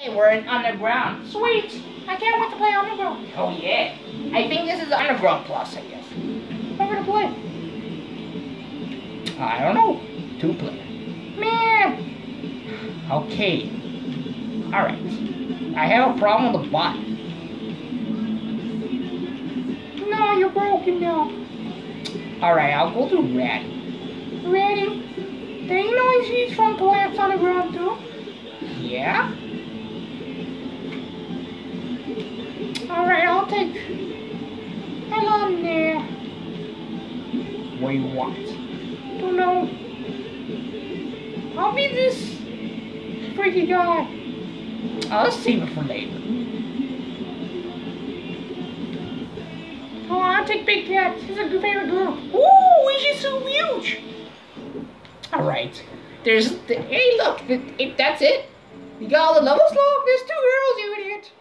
Hey, we're in Underground. Sweet! I can't wait to play Underground. Oh yeah. I think this is Underground Plus, I guess. What are we gonna play? I don't know. 2-player. Man. Okay. Alright. I have a problem with the bot. No, you're broken now. Alright, I'll go to Ratty. Ratty? Do you know he's from Plants Underground too? Yeah? Alright, I'll take... Hello there. What do you want? Don't know. I'll be this... freaky guy. I'll save it for later. Oh, I'll take Big Cat. She's a favorite girl. Ooh, she's so huge! Alright. There's... hey, look! That's it? You got all the levels locked? There's 2 girls, you idiot!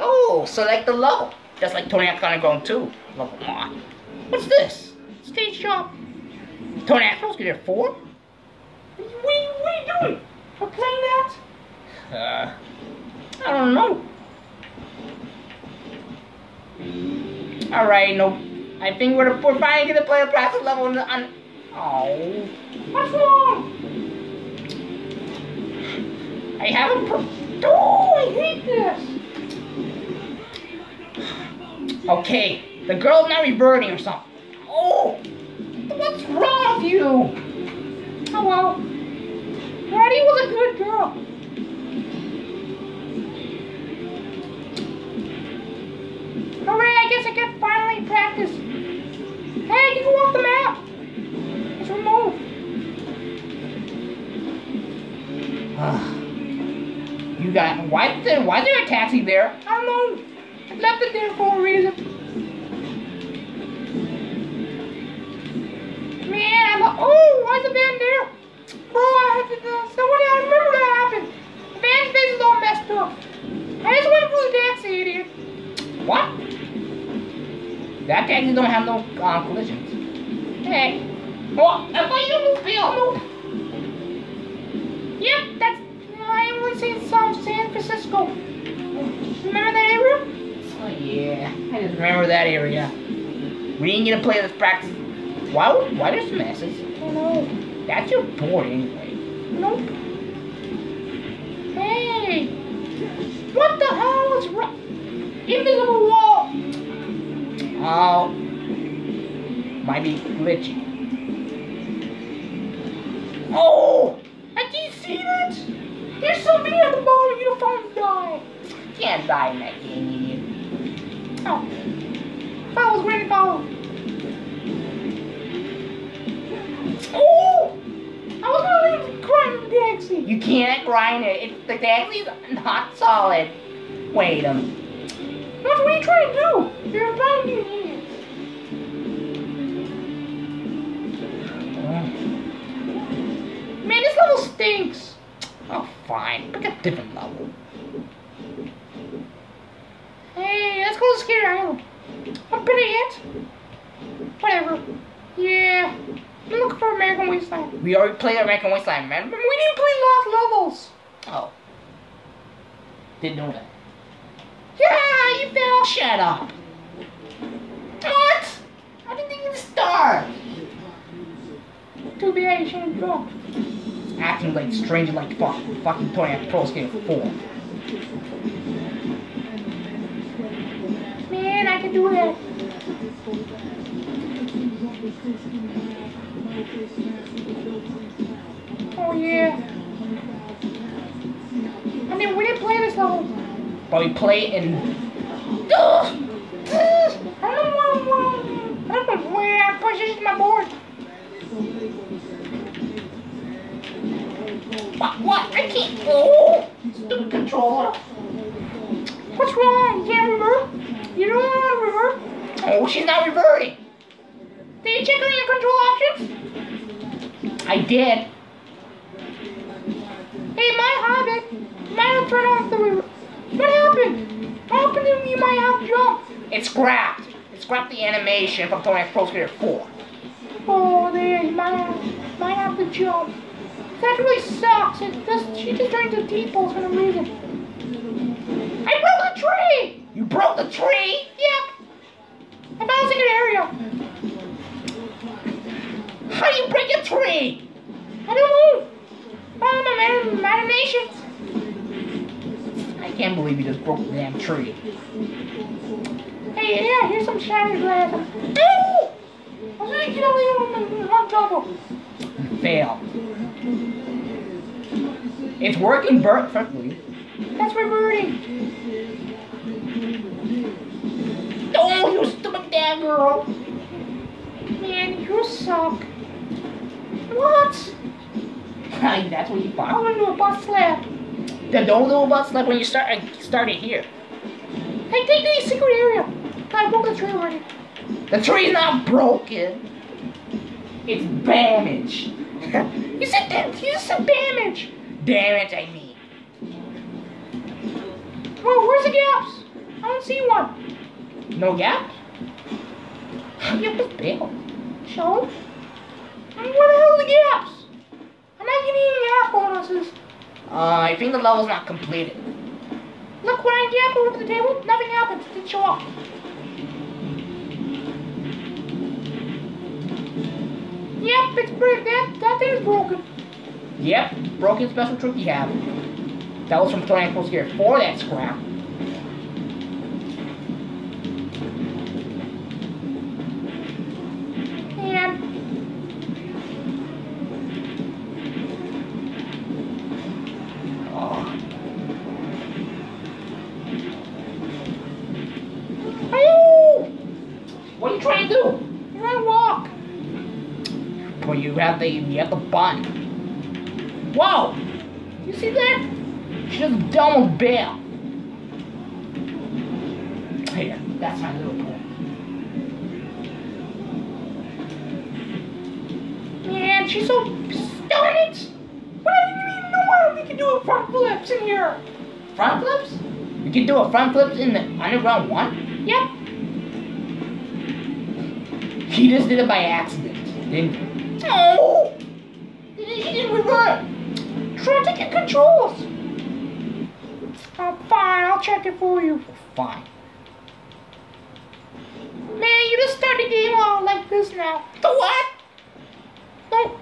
Oh, select the level. That's like Toniac Underground 2. Level 1. What's this? Stage shop. Toniac Underground get a 4? What are you doing? We're playing that? I don't know. Alright, no. I think we're finally gonna play a plastic level on the... oh. What's wrong? I haven't... oh, I hate this! Okay, the girl's not reverting or something. Oh! What's wrong with you? Oh well. Ratty was a good girl. Hooray, I guess I can finally practice. Hey, you can walk the map. It's removed. You got... why is there a taxi there? I don't know. I left it there for a reason. Man, oh, why is the van there? Bro, I had to somebody, I remember that happened. The van's face is all messed up. I just went for the taxi, idiot. What? That taxi don't have no collisions. Hey. Oh, I thought you moved Bill. Yep, that's... I only seen some San Francisco. Remember that area? Oh yeah, I just remember that area. We ain't gonna play this practice. Why there's messes? Oh no. That's your board anyway. Nope. Hey! What the hell is wrong? Invisible wall! Oh. Might be glitchy. Oh! I can't see that! There's somebody at the bottom, you don't die. You can't die in that game, you idiot. Oh, follows, ready to follow. Oh, I was gonna grind the taxi. You can't grind it. The taxi's not solid. Wait a minute. What are you trying to do? You're trying to do. Man, this level stinks. Oh, fine. Pick a different level. Hey, let's go to Scary Island. I'm better yet. Whatever. Yeah. I'm looking for American Wasteland. We already played American Wasteland, man. But we didn't play Lost Levels. Oh. Didn't know that. Yeah, you fell. Shut up. What? I didn't think you starved. Too bad you shouldn't drop. Acting like stranger like fuck. Fucking Tony Pro Skater 4. Man, I can do that. Oh yeah. I mean, we didn't play this level. But we played in... I don't know where I positioned my board. What? I can't... Oh! Stupid controller. What's wrong? You can't revert? You don't want to revert? Oh, she's not reverting. Did you check on your control options? I did. Hey, my Hobbit. Might have turned off the revert. What happened? What happened to you might have jumped? It's scrapped. It scrapped the animation from Toniac Pro Skater 4. Oh, there. You might have to jump. That really sucks. She just turned into T-poles for no reason. can't believe you just broke the damn tree. Hey, yeah, here's some shattered glass. Dude! I was gonna get over here on top of it. Fail. It's working perfectly. That's reverting. Oh, you stupid damn girl. Man, you suck. What? Right, that's what you found. I want to do a butt slap. Then don't do a butt slap when you start it here. Hey, take the secret area. I broke the tree already. The tree's not broken. It's damaged. You said damage. You said damage. Damage, I mean. Oh, where's the gaps? I don't see one. No gaps? You just bailed. So? Where the hell are the gaps? I'm not getting any gap bonuses. I think the level's not completed. Look, when I gap over the table, nothing happens. It didn't show up. Yep, it's broken. That thing's broken. Yep, broken special trick you have. That was from Tony and Post Gear 4, that scrap. What are you trying to do? You're trying to walk. Well, you have the bun. Whoa! You see that? She just double bail. Here, that's my little point. Man, she's so darn it! What do you even know why we can do a front flips in here? Front flips? You can do a front flips in the underground one? Yep. He just did it by accident, didn't he? No! He didn't revert! Try to get controls! Oh, fine, I'll check it for you. Fine. Man, you just start the game all like this now. The what? No,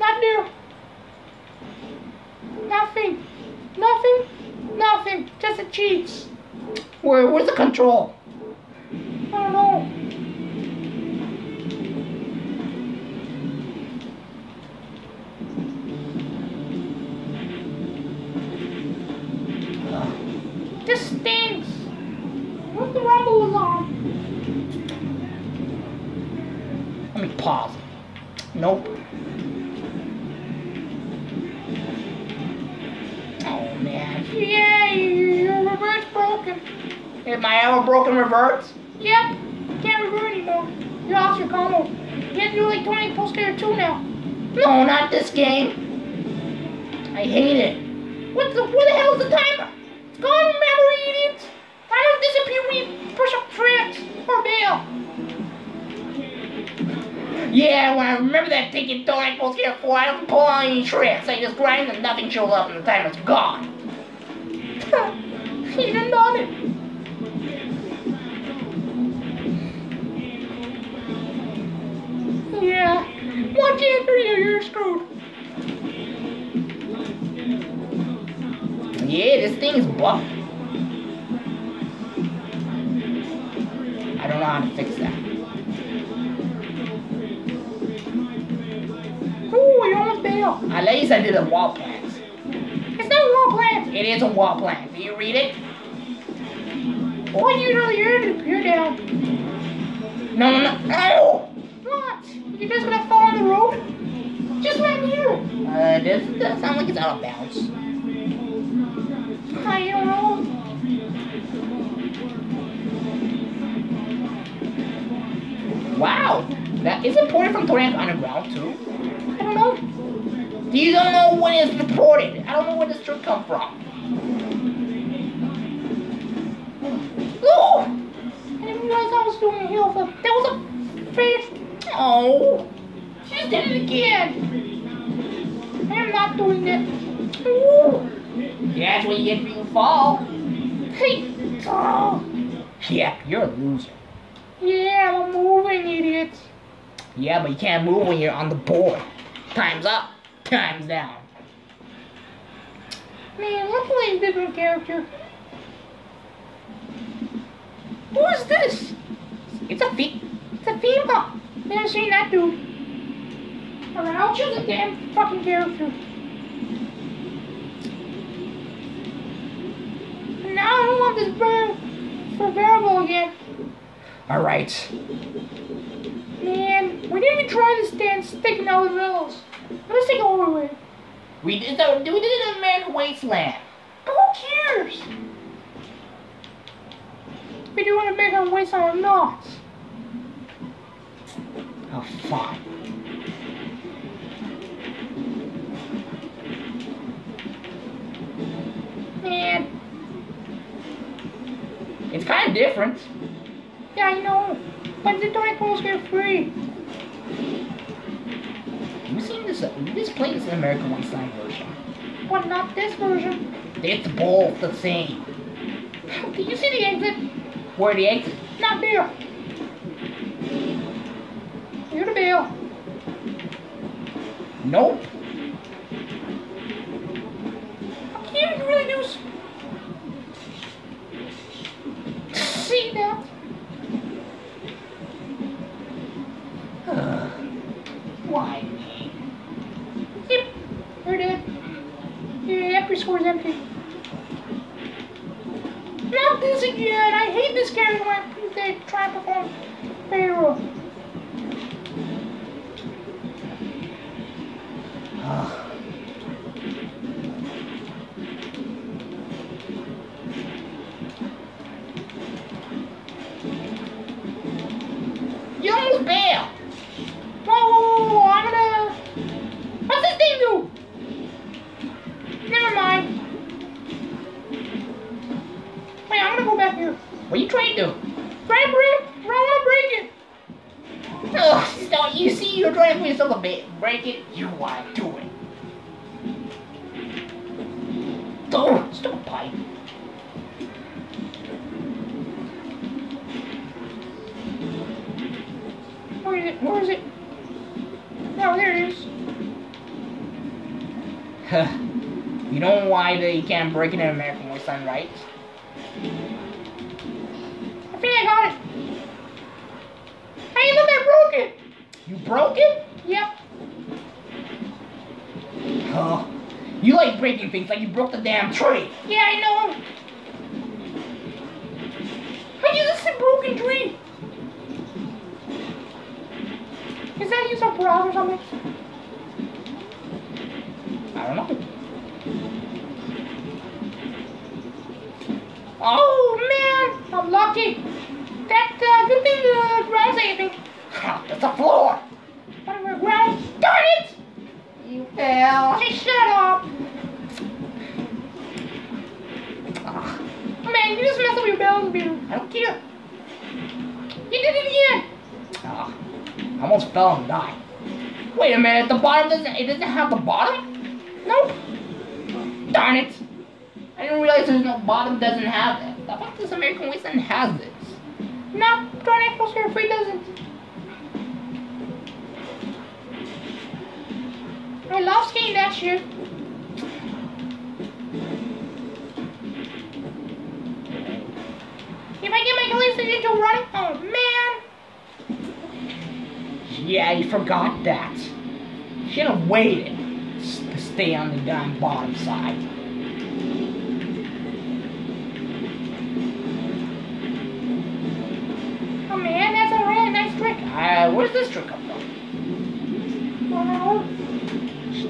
not there. Nothing. Nothing. Nothing. Just the cheats. Where's the control? I don't know. This stinks. What the rumble was on? Let me pause. Nope. Oh man. Yeah, your revert's broken. Is my arrow broken reverts? Yep. Can't revert anymore. You lost your combo. You have to do like 20 Post Gear 2 now. No, not this game. I hate it. What the hell is the timer? It's gone, remember, idiot! Timers disappear when you push up tricks or bail. Yeah, well, I remember that ticket door I was here for. I don't pull on any tricks. I just grind and nothing shows up and the timer's gone. He didn't know it. Yeah. 1, 2, 3, you're screwed. Yeah, this thing is buffed. I don't know how to fix that. Ooh, you almost bailed. At least I did a wall plant. It's not a wall plant. It is a wall plant. Do you read it? Oh, you're down. No, no, no. Ow! What? You're just gonna fall on the road? Just right here. Does that sound like it's out of bounds? I don't know. Wow, that is imported from Torrent Underground too. I don't know. You don't know when it's imported. I don't know where this trick come from. Oh, I didn't realize I was doing a heel flip. That was a face. Oh, she just did it again. I am not doing that. Ooh. That's what you get when you fall. Hey! Oh. Yeah, you're a loser. Yeah, I'm moving, idiots. Yeah, but you can't move when you're on the board. Time's up, time's down. Man, luckily it's a different character. What's this? It's a theme park. Never seen that dude. Alright, I'll choose a damn fucking character. Now I don't want this bird for variable again. Alright. Man, we didn't even try this dance sticking out with riddles. Let's take it over with. We did it in Man's Wasteland. But who cares? We do want to make our wasteland or not. Oh, fuck. Man. It's kind of different. Yeah, I know. But the dark balls get free. Have you seen this? This play is the American Wasteland version. But not this version. It's both the same. Did you see the exit? Where the exit? Not there. You're the bill. Nope. I can't really do so. See that? Why me? Yep, we're dead. Yeah, every score's empty. Not this again! I hate this game when they try to perform Pharaoh. You almost bail! Whoa, I'm gonna... What's this thing do? Never mind. Wait, I'm gonna go back here. What are you trying to do? Try to break? I don't wanna break it. Ugh, no, you see, you're trying to put yourself a bit. Break it, you are doing. Oh, stop pipe. Where is it? Where is it? Oh, there it is. You know why they can't break it in American Wasteland, right? I think I got it. Hey, look, I broke it. You broke it? Yep. Oh, you like breaking things, like you broke the damn tree. Yeah, I know. Hey, this is a broken tree. Is that use of bra or something? I don't know. Oh man, I'm lucky. That good thing the ground's anything. Ha, that's a floor. Whatever ground. Darn it! You fell. Just shut up. Man, you just messed up your balance, dude. I don't care. You did it again. I almost fell and died. Wait a minute, the bottom doesn't have the bottom? Nope. Darn it. I didn't realize there's no bottom doesn't have that. The fuck does American Wasteland has this? No, darn it, Foster Free doesn't. I love skating that shit. If I get my collection into running, oh man. Yeah, you forgot that. Should have waited to stay on the damn bottom side. Oh man, that's a really nice trick. Where's this trick up from? Wow.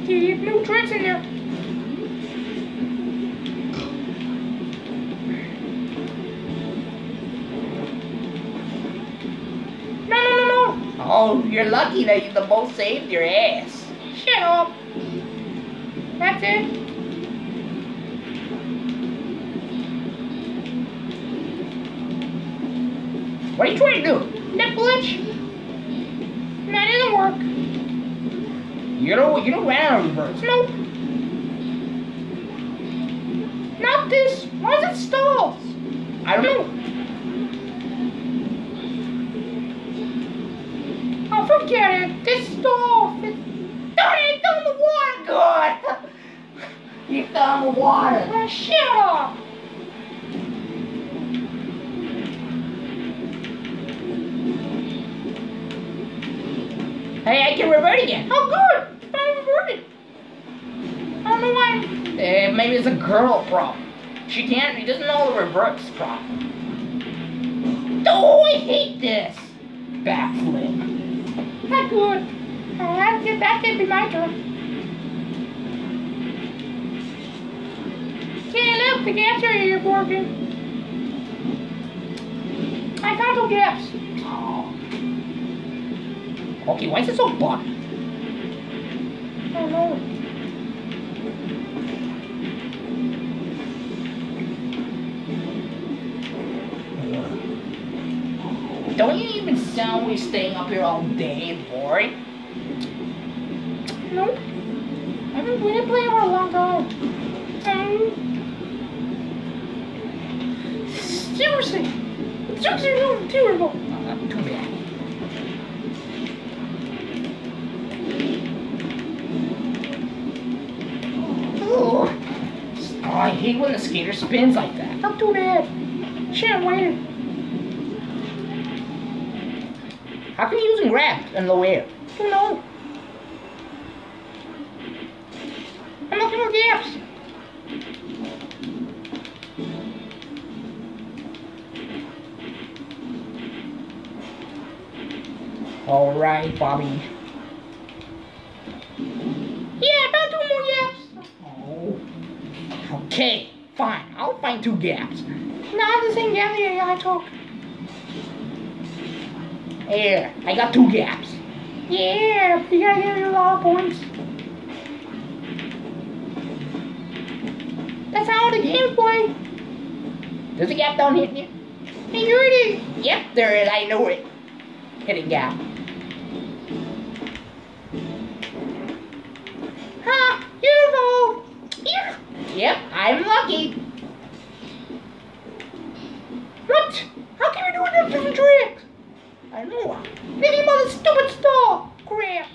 Steve, new tricks in there. Oh, you're lucky that the boat saved your ass. Shut up. That's it. What are you trying to do? That glitch? No, it doesn't work. You don't ran out of reverse. Nope. Not this. Why is it stalls? I don't know. Forget it. This stuff is... Darn it, it's on the water. Good. You fell in the water. Shut up. Hey, I can revert again. How good? I reverted. I don't know why. Maybe it's a girl problem. She can't. She doesn't know the reverse problem. Oh, I hate this. Backflip. Not good. I'll have to get back there. Be my turn. Can't look. The gaps are here, Morgan. I found no gaps. Oh. Okay, why is it so bumpy? I don't know. Don't you even sound we're staying up here all day and boring? Nope. I've been playing for a long time. Seriously. The jokes are so terrible. Not too bad. Oh, I hate when the skater spins like that. Not too bad. Shit, I'm waiting. How can you use grab and low air? I don't know. I'm looking for gaps. All right, Bobby. Yeah, about 2 more gaps. Oh. Okay, fine. I'll find 2 gaps. Not the same gap that I took. Here, I got 2 gaps. Yeah, you gotta give me a lot of points. That's how the game's played. There's a gap down here. Hey, here it is. Yep, there it is. I know it. Hidden gap. Ha! Beautiful! Yeah. Yep, I'm lucky. What? How can we do enough different tricks? I know. Leave him on the stupid stall! Crap!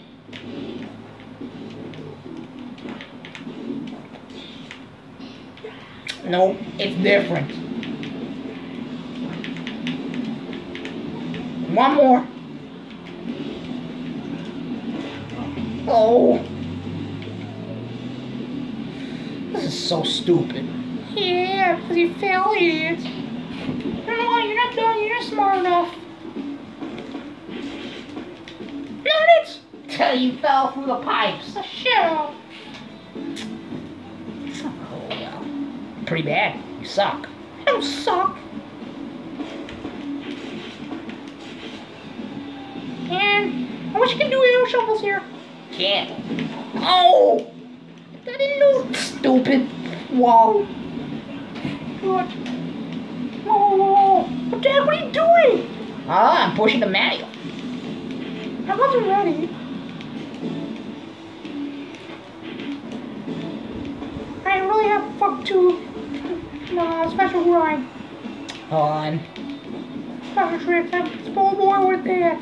No, it's different. 1 more. Oh. This is so stupid. Yeah, because you failed, idiot. Come on, you're not done, you're not smart enough. Till you fell through the pipes. Oh, sure. Oh, yeah. Pretty bad. You suck. I don't suck. And I wish you could do air shovels here. Can't. Oh! I didn't know. Stupid. Whoa. What? Whoa. What the heck? What are you doing? Ah, I'm pushing the manual. I wasn't ready. I really have fucked to special grind. On. Special tricks. I'm full more with that.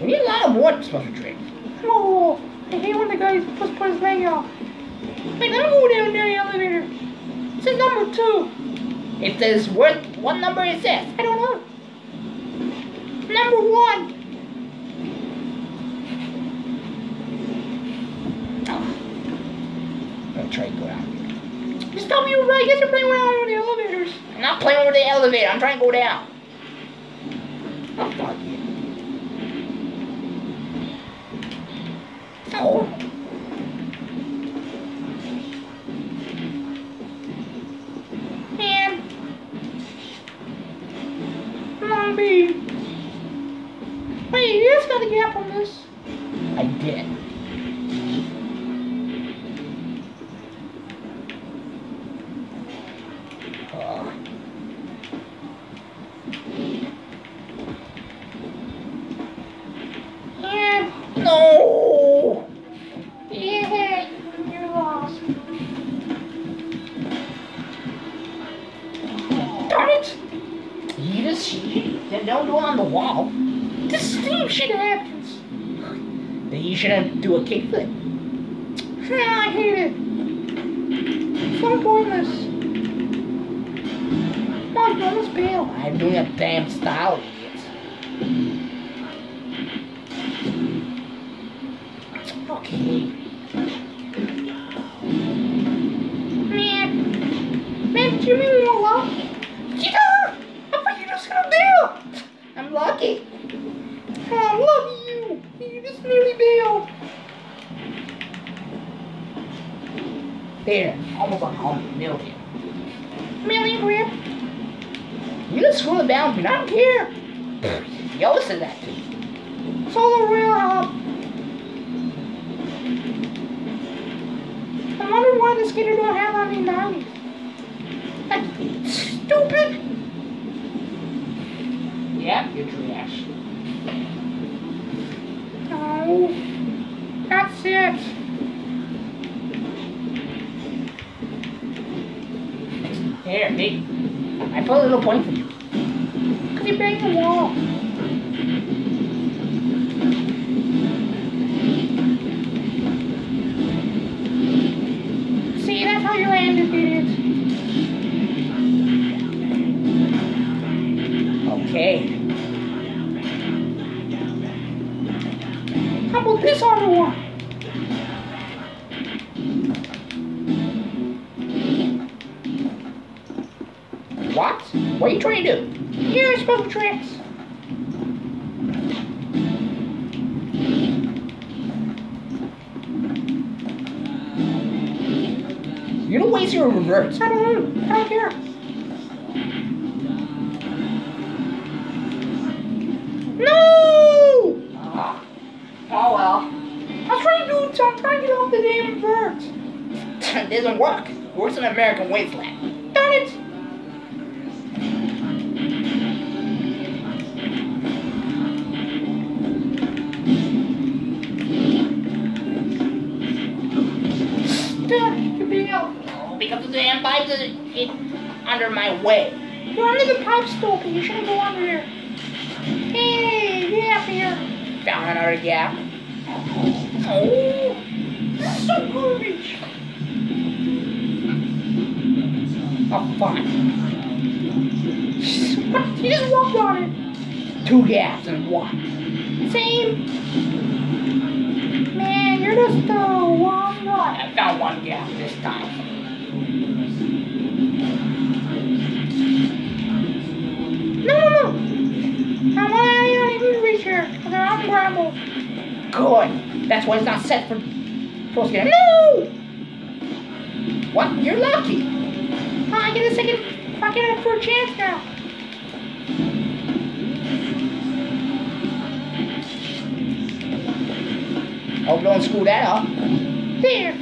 We need a lot of more special tricks. Oh, I hate when the guy just put his leg out. Wait, let me go down near the elevator. It says number 2. If there's worth what number it says, I don't know. Number 1. Try to go down. Just tell me you're right. I guess you're playing around with the elevators. I'm not playing with the elevator. I'm trying to go down. Oh, fuck you. Oh. Man. Long B. Wait, you just got a gap on this. I did. No! Yeah, you're lost. Darn it! You just cheated. Then don't do it on the wall. This same shit happens. Then you shouldn't do a kickflip. I hate it. So pointless. Fuck, you almost bailed. I'm doing a damn style. Man, give me more lucky. Get up! What are you just gonna do? I'm lucky. I love you. You just nearly bailed. There, almost $100 million. Million, Rip. You just screw the boundary. I don't care. Yo, listen to that. Solo rail hop. I wonder why the skater don't have any 90s. That's stupid. Yeah, you're trash. Oh, that's it. Here, Nate. I put a little point for you. Because you're banging the wall. See, that's how you landed, dude. Okay. How about this other one? What? What are you trying to do? You're supposed to tricks. You don't waste your reverse. I don't know. I don't care. No! Oh well. I was trying to do it. I'm trying to get off the damn reverse. It doesn't work. Worse than American Wasteland. Darn it! Because the damn pipe doesn't get under my way. You're under the pipe, Stalker. You shouldn't go under there. Hey, get up here. Down another gap. Oh, that's so garbage. Oh, fine. What? He just walked on it. Two gaps and one. Same. Man, you're just the wrong one. I found one gap this time. Good. That's why it's not set for close game. No! What? You're lucky. I get a second. I get a third chance now. Hope don't screw that up. There.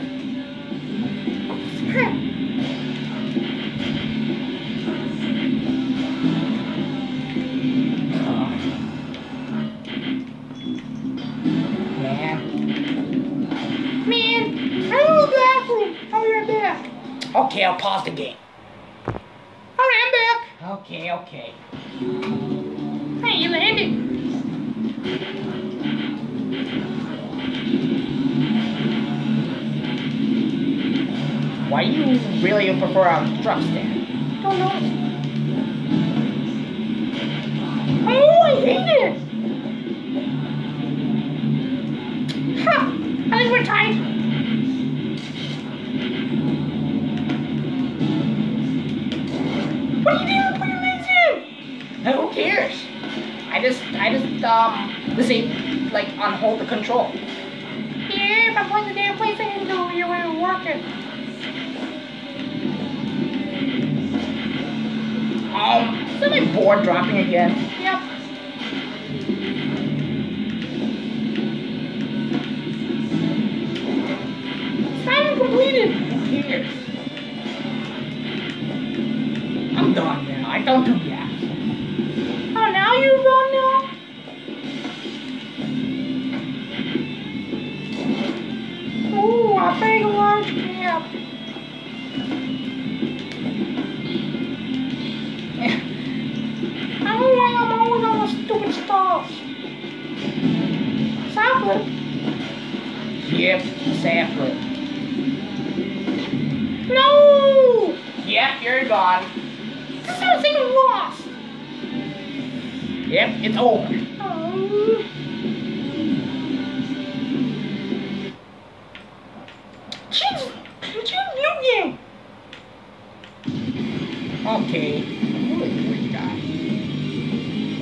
Okay, I'll pause the game. Alright, I'm back. Okay, okay. Hey, you landed. Why do you really prefer a truck stand? Don't know. Oh, I hate it. Ha! I think we're tied. What are you doing? Put your legs in! Who cares? Let's see, like, on hold the control. Yeah, if I'm playing the damn place, I didn't know you were working. Is that my board dropping again? Yep. Time completed! Who cares? I'm done now. I don't do that. Oh, now you're done now? Ooh, I think a large gap. I don't know why I'm always on those stupid stars. Sapling? Yep, sapling. No! Yep, you're gone. This sounds like I'm lost. Yep, it's over. Oh. Okay.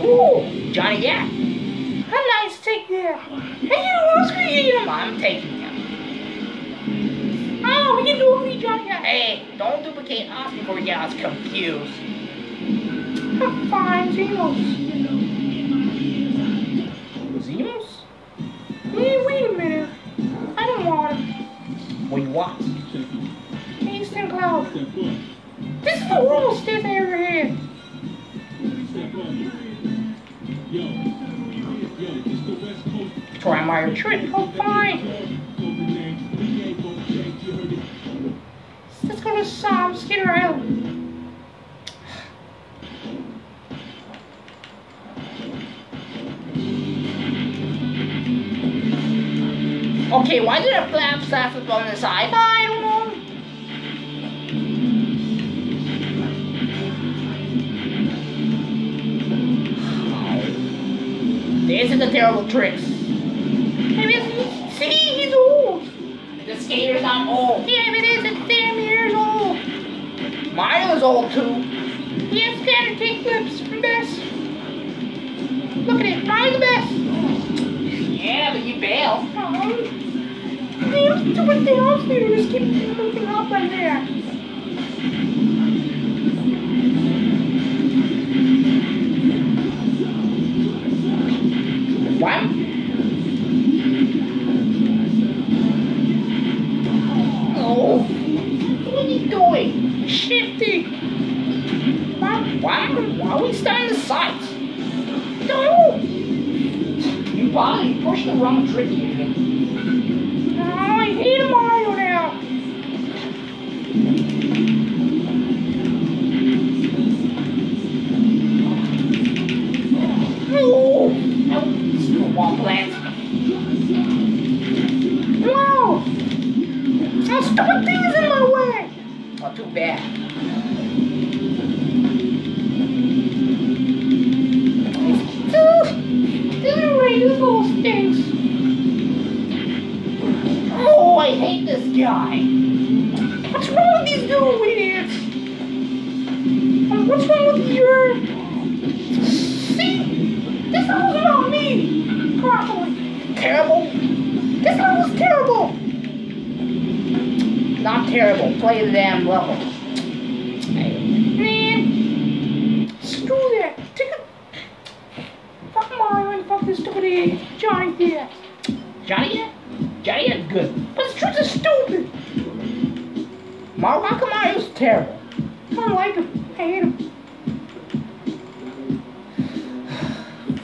Ooh, Johnny, yeah. I'd like to take that. Hey, you want to eat him? I'm taking him. Oh, we can do it, Johnny. Hey, don't duplicate us before we get us confused. Fine, Zenos. Zenos? Wait a minute. I don't want him. What do you want? He's Tim Cloud. This is the worst thing ever here. Try my trick. Oh, fine. Let's go to Psalms. Get around. Okay, why did a flap staff up on the side? I don't know. This is a terrible trick. See, he's old. The skater's not old. Yeah, it is. It's damn years old. Mario's old too. He has better take clips from best. Look at it. Mario's the best. Yeah, but you bail. Damn stupid thing off skater. Just keep moving up right there. Why are we standing the sights? No! You body push the wrong trick here. Oh, I hate Mario now. Oh, no, it's no wall plant. Wow! Now stupid things in my way! Oh, too bad. Oh, I hate this guy. What's wrong with these little idiots? What's wrong with your... See? This level's about me. Properly. Terrible? This level's terrible. Not terrible. Play the damn level. Man. Screw that. Take a... This stupid Johnny here. Johnny? Johnny is good. But the truth is stupid. Mario Mario's terrible. I don't like him. I hate him.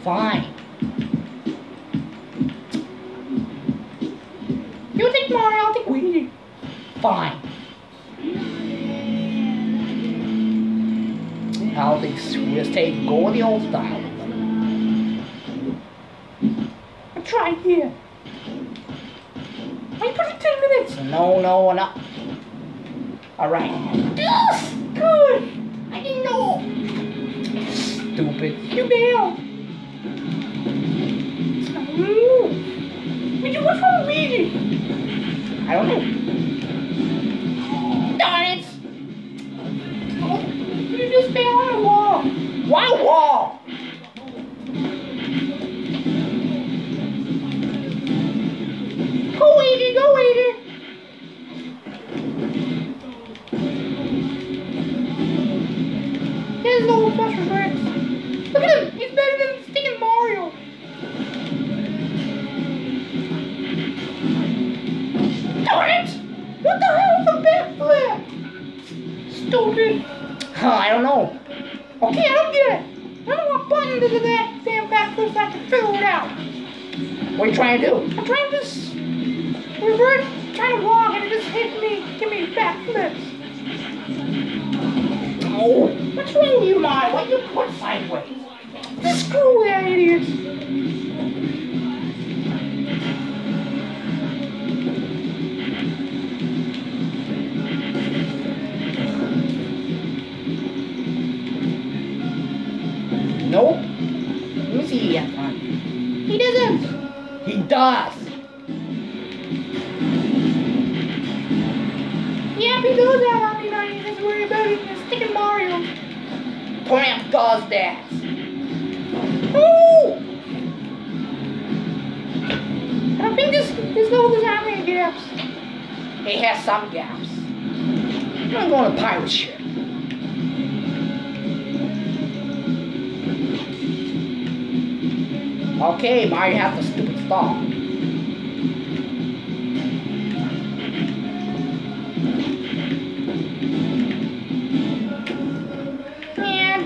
Fine. You think Mario, I'll think Luigi. Fine. I'll think Swiss take go the old style. Right here. I put it 10 minutes. No. Alright. Yes! Good! I didn't know. Stupid. You bail. Did you watch for Luigi? I don't know. Darn it! Oh, you just bail on a wall. Why wall? Go, waiter. Here's the old special tricks. Look at him. He's better than stinking Mario. Darn it! What the hell is a backflip? Stupid. I don't know. Okay, I don't get it. I don't want buttons into that damn backflip so I can figure it out. What are you trying to do? I'm trying to just... We were trying to walk and it just hit me. Give me backflips. Oh, what's wrong with you, Mario? What you put sideways? Just screw that, idiots. Nope. Let me see. He doesn't. He does. happy do that, I mean, I ain't just worried about it. You're sticking Mario. Cramp does that. Ooh! I don't think this level doesn't have any gaps. It has some gaps. I'm going to pirate ship. Okay, Mario has the stupid fall. Yeah.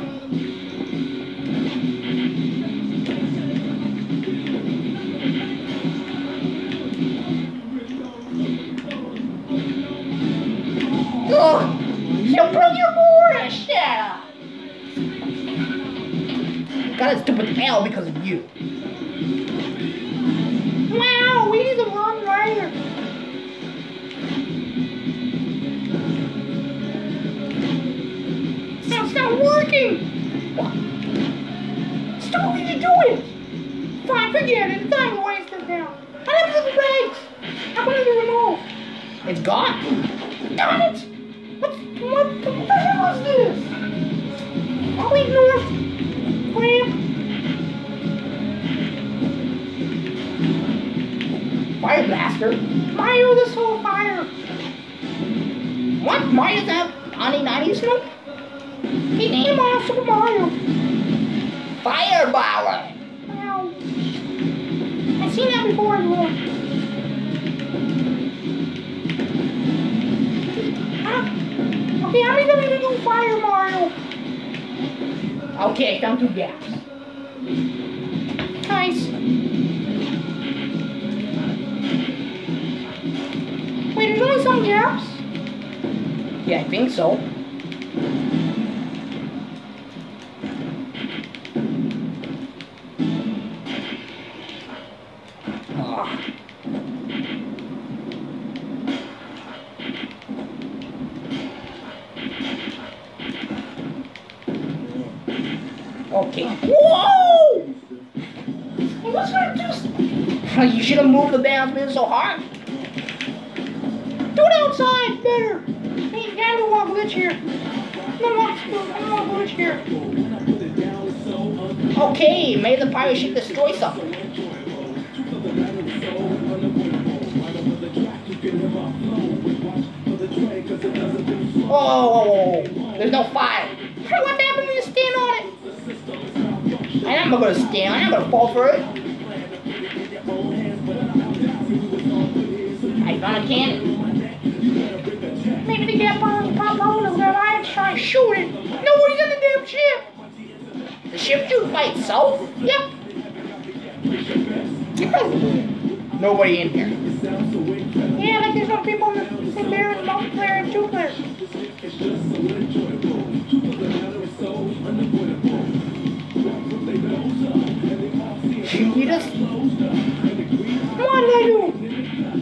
Ugh! You broke your board! Shut up! Got a stupid L because of you. Wow, we need the wrong rider. It's not working. What? Stop what you're doing. Fine, forget it. It's time wasted now. I have the brakes. How about you remove? It's gone. Darn it! What the hell is this? I'll ignore. Cramp. Fire blaster. Mario, this whole fire. What? Mario doesn't have Ani Nani smoke? He named off Super Mario. Fireballer. Wow. I've seen that before in the ah. Okay, how many times did you do Fire Mario? Okay, come to gaps. Nice. Wait, there's only some gaps? Yeah, I think so. Ugh. Okay. Whoa! What's gonna do? You should have moved the band so hard. Do it outside, better. Hey, you gotta walk glitch here. I don't want glitch here. Okay, may the pirate ship destroy something. Oh, there's no fire. Hey, what happened when you stand on it? I'm not gonna stand. I'm not gonna fall for it. I found a cannon. Maybe the gap on the pop on is that I try to shoot it. Nobody's in the damn ship. The ship shoots by itself? Yep. Nobody in here. Yeah, like there's no people in the there and multiplayer and two players. You just what did I do?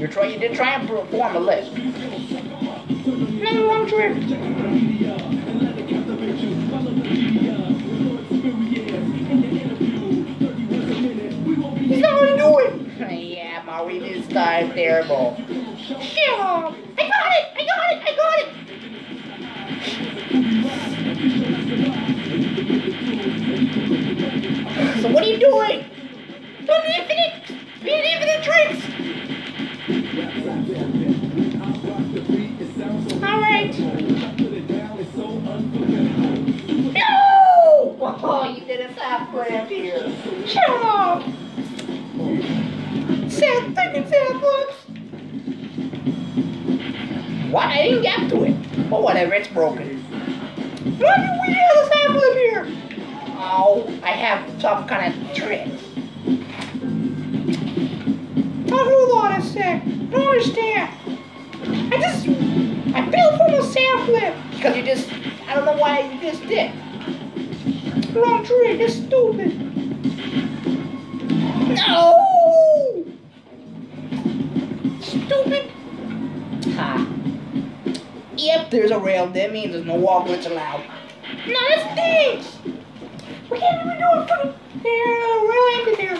You did try and perform a list. Another long trip. He's not gonna do it. Yeah, Mario, this time terrible. Shit! I got it! So what are you doing? Don't infinite tricks. Alright. No! Oh, you did a side flip here. Shut up! Sad freaking sad flips. What? I didn't get to it. But whatever, it's broken. Why did we have a side flip here? Oh, I have some kind of tricks. Hold on a sec. I don't understand. I failed from a sand flip. Because you just, I don't know why you just did. Wrong trick, that's stupid. No! Stupid. Ha. Yep, there's a rail. That means there's no wall glitch allowed. No, that stinks. We can't even do it from there. Rail amphitheater.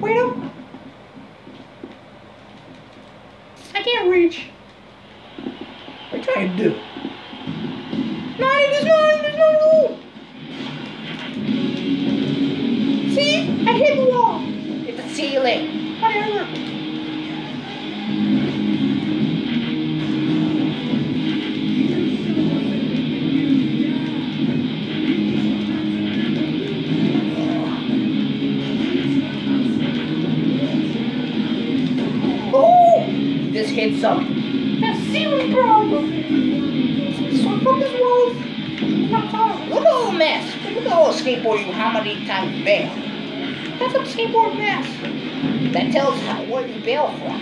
Wait up. I can't reach. Woo! See? I hit the wall. It's a ceiling. Whatever. Oh! This hit something. That's ceiling problem. So from this wall. Look at all mess. Look at all skateboard you how many times bail. That's a skateboard mess. That tells how what you bail from.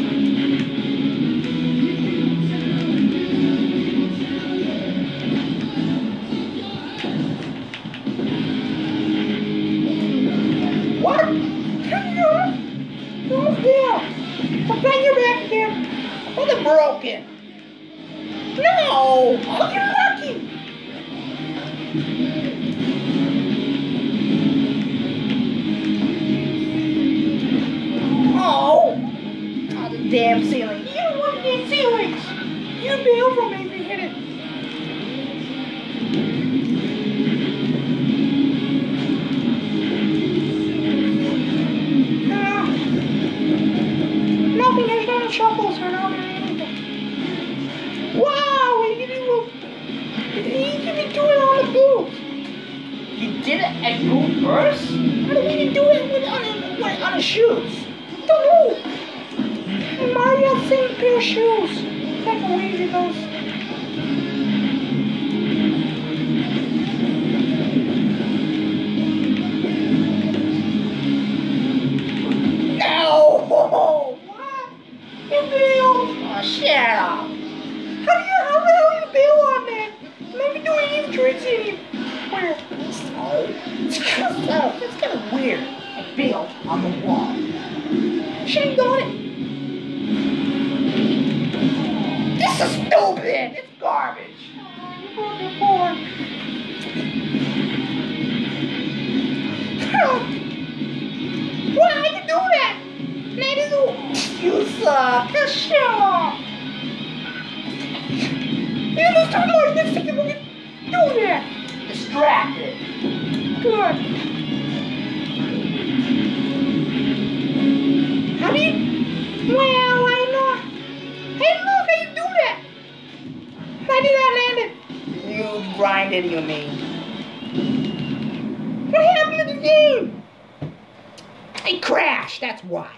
What? Turn your up. Don't bail. Put your back there. Oh, they're broken. No. Oh, you're lucky. Oh! Oh, the damn ceiling. You don't want to get ceilings! You bail from me if you hit it. No. Nothing, there's no shuffles or no anything. Wow! You can do it on a boot. You did it at boot first? How do we do it on a shoes? I don't know. Mario sent a pair of shoes. Like a way he goes. No! What? You bailed? Oh, shut up. How the hell you bail on that? Let me do any tricks in here. Where? Oh, it's kind of weird. I bailed on the wall. Should've done it. This is stupid. It's garbage. Why did you do that? You suck. That's shit off. You just don't know next time you do that. Distracted. Good. I mean, well, I know. Hey, look, how you do that? How did I land it? You grinded, you mean. What happened to the game? I crashed, that's why.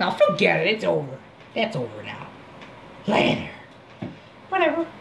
Now, forget it, it's over. That's over now. Later. Whatever.